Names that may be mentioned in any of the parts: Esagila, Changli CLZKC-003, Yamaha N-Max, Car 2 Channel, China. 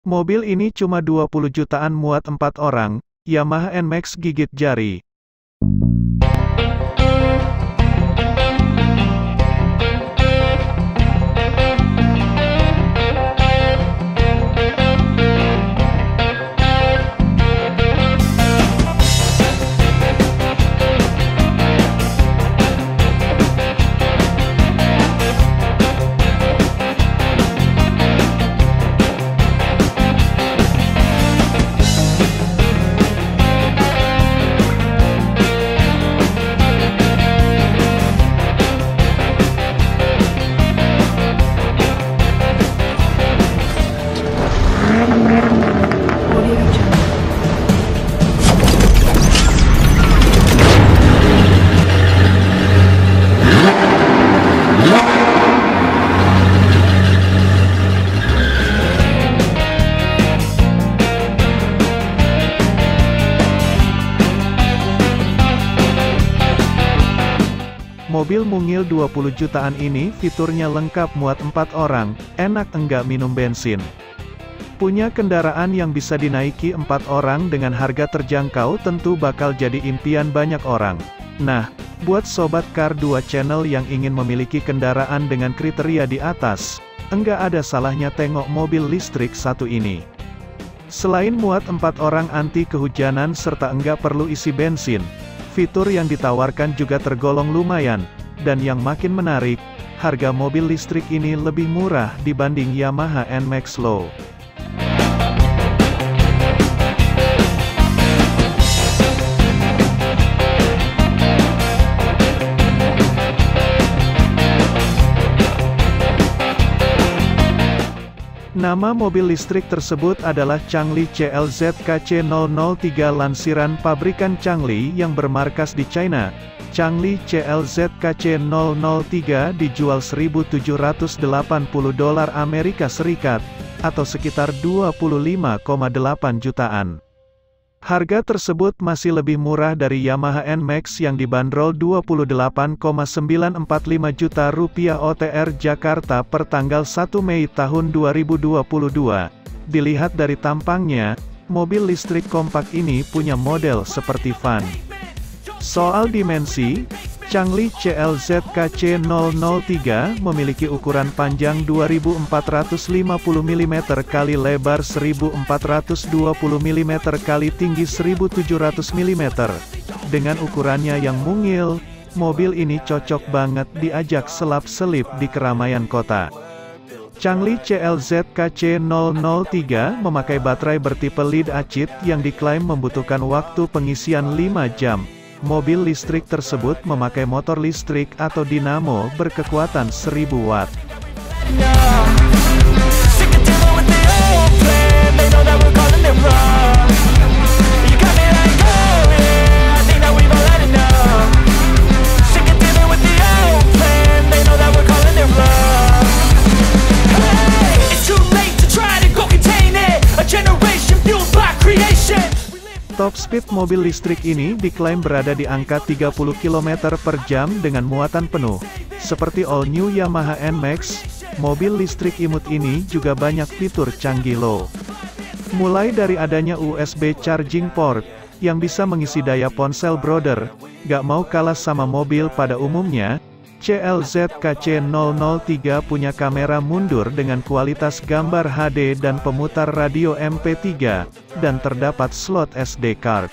Mobil ini cuma 20 jutaan muat 4 orang, Yamaha N-Max gigit jari. Mobil mungil 20 jutaan ini fiturnya lengkap muat 4 orang, enak enggak minum bensin. Punya kendaraan yang bisa dinaiki 4 orang dengan harga terjangkau tentu bakal jadi impian banyak orang. Nah, buat sobat Car 2 Channel yang ingin memiliki kendaraan dengan kriteria di atas, enggak ada salahnya tengok mobil listrik satu ini. Selain muat 4 orang anti kehujanan serta enggak perlu isi bensin, fitur yang ditawarkan juga tergolong lumayan, dan yang makin menarik, harga mobil listrik ini lebih murah dibanding Yamaha N-Max Low. Nama mobil listrik tersebut adalah Changli CLZKC-003 lansiran pabrikan Changli yang bermarkas di China. Changli CLZKC-003 dijual $1.780 Amerika Serikat, atau sekitar 25,8 jutaan. Harga tersebut masih lebih murah dari Yamaha N-Max yang dibanderol Rp28,945 juta OTR Jakarta per tanggal 1 Mei tahun 2022. Dilihat dari tampangnya, mobil listrik kompak ini punya model seperti van. Soal dimensi, Changli CLZKC-003 memiliki ukuran panjang 2450 mm × lebar 1420 mm × tinggi 1700 mm. Dengan ukurannya yang mungil, mobil ini cocok banget diajak selap-selip di keramaian kota. Changli CLZKC-003 memakai baterai bertipe lead-acid yang diklaim membutuhkan waktu pengisian 5 jam. Mobil listrik tersebut memakai motor listrik atau dinamo berkekuatan 1000 watt. Top speed mobil listrik ini diklaim berada di angka 30 km per jam dengan muatan penuh. Seperti all-new Yamaha N-Max, mobil listrik imut ini juga banyak fitur canggih low. Mulai dari adanya USB charging port, yang bisa mengisi daya ponsel brother, gak mau kalah sama mobil pada umumnya, CLZKC-003 punya kamera mundur dengan kualitas gambar HD dan pemutar radio MP3, dan terdapat slot SD card.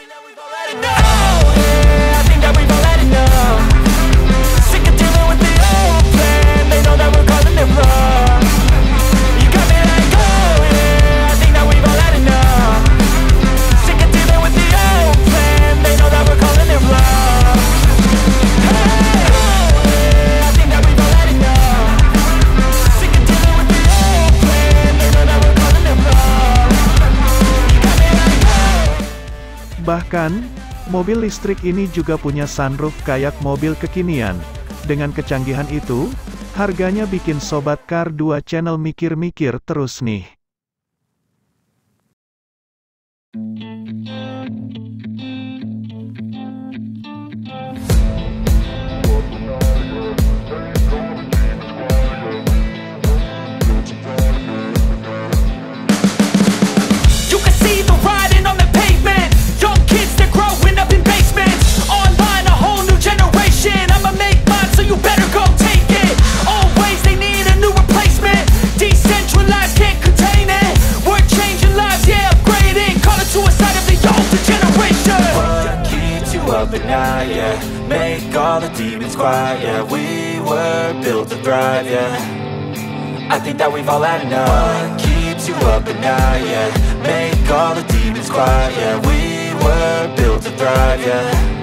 Bahkan, mobil listrik ini juga punya sunroof kayak mobil kekinian. Dengan kecanggihan itu, harganya bikin sobat Car 2 Channel mikir-mikir terus nih. all the demons quiet, yeah. We were built to thrive, yeah. I think that we've all had enough. What keeps you up at night, yeah? Make all the demons quiet, yeah. We were built to thrive, yeah.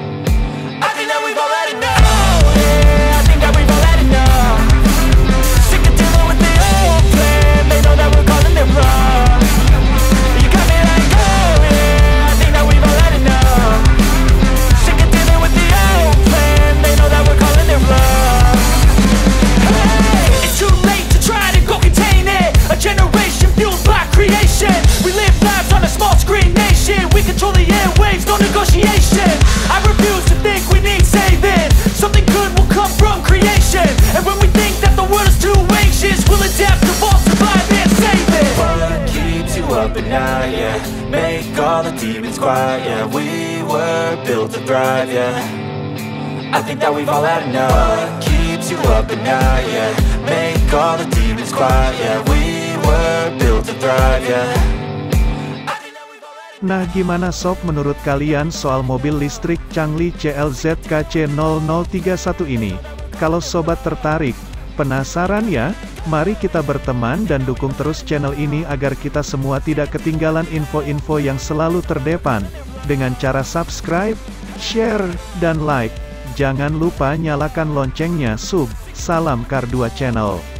Now, yeah, make all the demons quiet, yeah. We were built to thrive, yeah. I think that we've all had enough. What keeps you up at night, yeah? Make all the demons quiet, yeah. We were built to thrive, yeah. Nah, gimana sob menurut kalian soal mobil listrik Changli CLZKC-003 ini? Kalau sobat tertarik, penasaran ya? Mari kita berteman dan dukung terus channel ini agar kita semua tidak ketinggalan info-info yang selalu terdepan, dengan cara subscribe, share, dan like. Jangan lupa nyalakan loncengnya. Salam Car 2 Channel.